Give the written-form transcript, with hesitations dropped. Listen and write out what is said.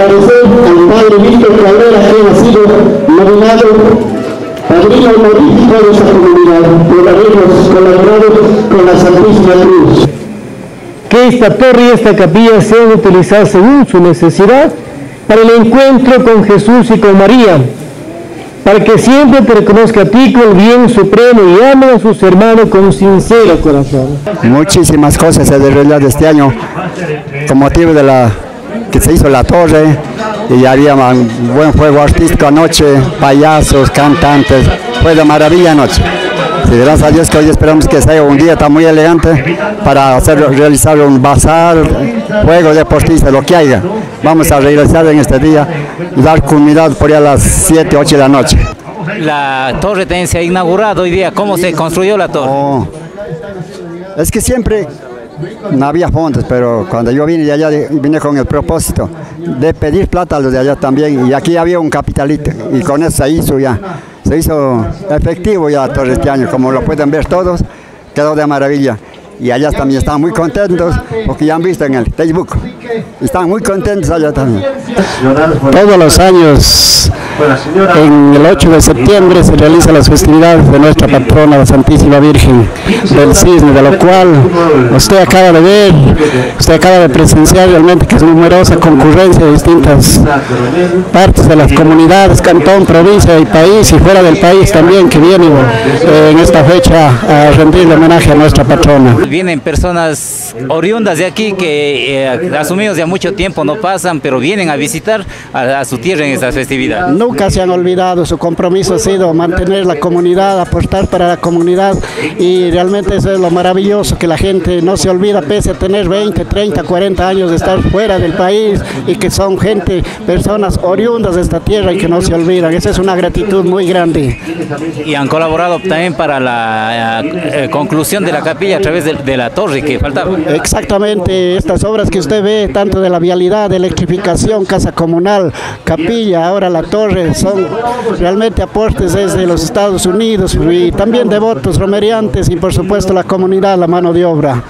agradecer al Padre Víctor Cabrera, que ha sido nominado padrino honorífico de esta comunidad, por habernos colaborado con la Santísima Cruz. Que esta torre y esta capilla sean utilizadas según su necesidad para el encuentro con Jesús y con María, para que siempre te reconozca a ti con el bien supremo y ame a sus hermanos con sincero corazón. Muchísimas cosas se desvelaron este año, con motivo de la que se hizo la torre, y había un buen juego artístico anoche, payasos, cantantes, fue de maravilla anoche. Y gracias a Dios que hoy esperamos que sea un día tan muy elegante para realizar un bazar, juego deportista, lo que haya. Vamos a regresar en este día y dar culminado por ahí a las 7, 8 de la noche. La torre también se ha inaugurado hoy día. ¿Cómo se construyó la torre? Oh, es que siempre no había fondos, pero cuando yo vine de allá, vine con el propósito de pedir plata a los de allá también, y aquí había un capitalito, y con eso se hizo ya. Se hizo efectivo ya todo este año, como lo pueden ver todos, quedó de maravilla. Y allá también están muy contentos, porque ya han visto en el Facebook. Están muy contentos allá también. Todos los años, en el 8 de septiembre, se realizan las festividades de nuestra patrona, la Santísima Virgen del Cisne, de lo cual usted acaba de ver, usted acaba de presenciar realmente que es numerosa concurrencia de distintas partes de las comunidades, cantón, provincia y país, y fuera del país también, que vienen en esta fecha a rendirle homenaje a nuestra patrona. Vienen personas oriundas de aquí que asumidos ya mucho tiempo no pasan, pero vienen a visitar a su tierra en esta festividad. Nunca se han olvidado, su compromiso ha sido mantener la comunidad, aportar para la comunidad, y realmente eso es lo maravilloso, que la gente no se olvida, pese a tener 20, 30, 40 años de estar fuera del país, y que son gente, personas oriundas de esta tierra y que no se olvidan. Esa es una gratitud muy grande. Y han colaborado también para la conclusión de la capilla a través de la torre que faltaba. Exactamente, estas obras que usted ve, tanto de la vialidad, de electrificación, casa comunal, capilla, ahora la torre, son realmente aportes desde los Estados Unidos, y también devotos, romeriantes, y por supuesto la comunidad, la mano de obra.